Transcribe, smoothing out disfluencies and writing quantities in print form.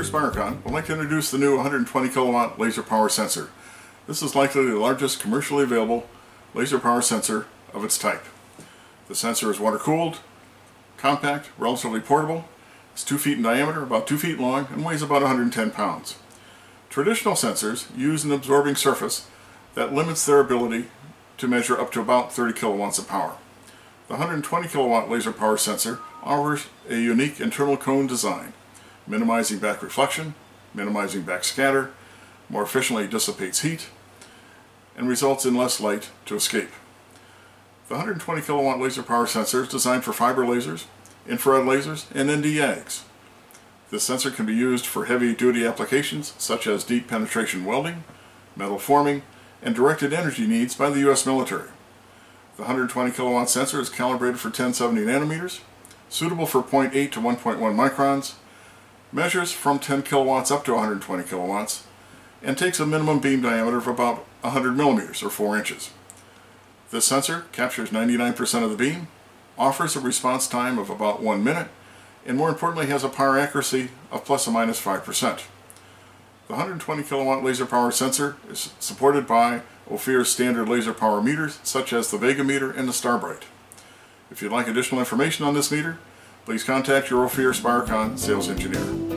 Spiricon, I'd like to introduce the new 120 kilowatt laser power sensor. This is likely the largest commercially available laser power sensor of its type. The sensor is water cooled, compact, relatively portable. It's 2 feet in diameter, about 2 feet long, and weighs about 110 pounds. Traditional sensors use an absorbing surface that limits their ability to measure up to about 30 kilowatts of power. The 120 kilowatt laser power sensor offers a unique internal cone design, minimizing back reflection, minimizing back scatter, more efficiently dissipates heat, and results in less light to escape. The 120 kilowatt laser power sensor is designed for fiber lasers, infrared lasers, and Nd:YAGs. This sensor can be used for heavy duty applications such as deep penetration welding, metal forming, and directed energy needs by the US military. The 120 kilowatt sensor is calibrated for 1070 nanometers, suitable for 0.8 to 1.1 microns, measures from 10 kilowatts up to 120 kilowatts, and takes a minimum beam diameter of about 100 millimeters or 4 inches. This sensor captures 99% of the beam, offers a response time of about 1 minute, and more importantly has a power accuracy of plus or minus 5%. The 120 kilowatt laser power sensor is supported by Ophir's standard laser power meters such as the Vega meter and the Starbrite. If you'd like additional information on this meter, please contact your Ophir Spiricon sales engineer.